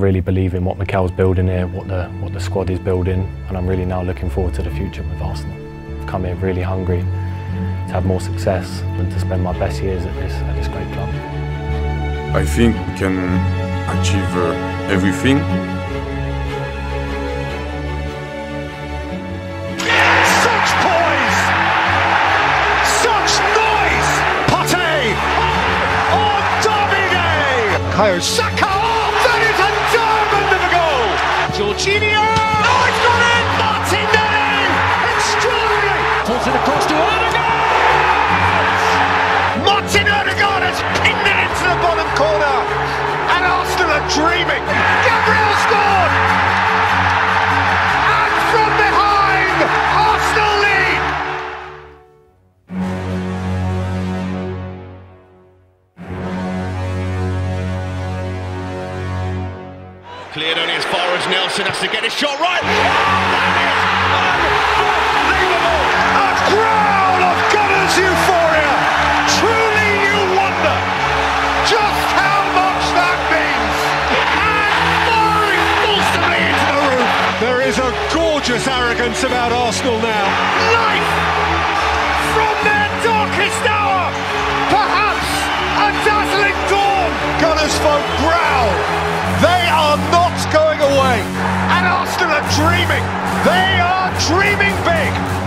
really believe in what Mikel's building here, what the squad is building, and I'm really now looking forward to the future with Arsenal. I've come here really hungry to have more success and to spend my best years at this great club. I think we can achieve everything. Such poise! Such noise! Partey! On derby day! Cairo Saka! Gilio! Oh, it's gone in! Martinelli! Extraordinary! Pulls it across to Odegaard! Martin Odegaard has pinned it into the bottom corner! And Arsenal are dreaming! Gabriel scored! And from behind, Arsenal lead! Cleared only as far as Nelson, has to get his shot right. Oh, that is unbelievable! A crowd of Gunners euphoria! Truly you wonder just how much that means! And firing forcibly into the roof! There is a gorgeous arrogance about Arsenal now. Life from their darkest hour! Perhaps a dazzling dawn! Gunners folk growl! They are not going away, and Arsenal are dreaming. They are dreaming big.